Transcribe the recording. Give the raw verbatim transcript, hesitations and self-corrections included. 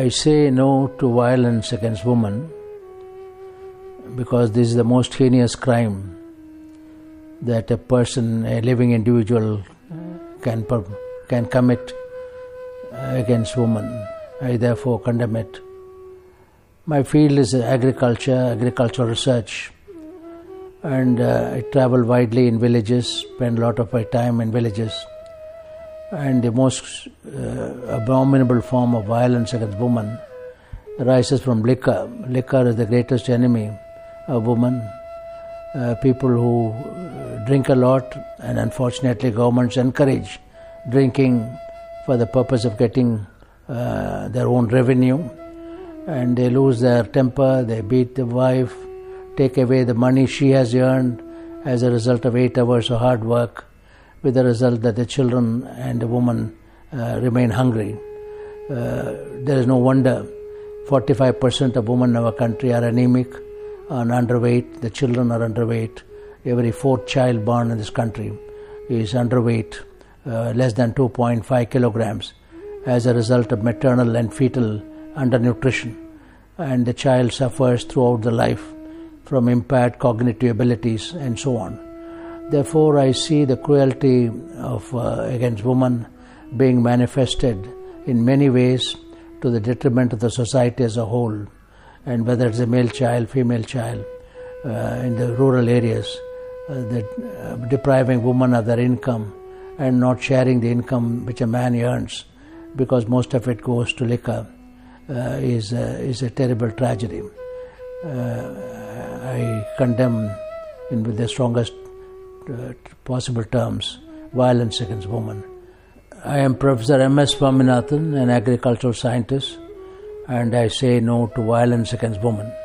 I say no to violence against women because this is the most heinous crime that a person, a living individual, can can commit against women. I therefore condemn it. My field is agriculture, agricultural research, and uh, I travel widely in villages, spend a lot of my time in villages. And the most uh, abominable form of violence against women arises from liquor. Liquor is the greatest enemy of women. Uh, people who drink a lot, and unfortunately governments encourage drinking for the purpose of getting uh, their own revenue, and they lose their temper, they beat the wife, take away the money she has earned as a result of eight hours of hard work, with the result that the children and the woman uh, remain hungry. Uh, there is no wonder forty-five percent of women in our country are anemic and underweight. The children are underweight. Every fourth child born in this country is underweight, uh, less than two point five kilograms, as a result of maternal and fetal undernutrition. And the child suffers throughout the life from impaired cognitive abilities and so on. Therefore, I see the cruelty of uh, against women being manifested in many ways to the detriment of the society as a whole, and whether it's a male child, female child, uh, in the rural areas, uh, that uh, depriving women of their income and not sharing the income which a man earns, because most of it goes to liquor, uh, is uh, is a terrible tragedy. Uh, I condemn, in with the strongest Uh, possible terms, violence against women. I am Professor M S Swaminathan, an agricultural scientist, and I say no to violence against women.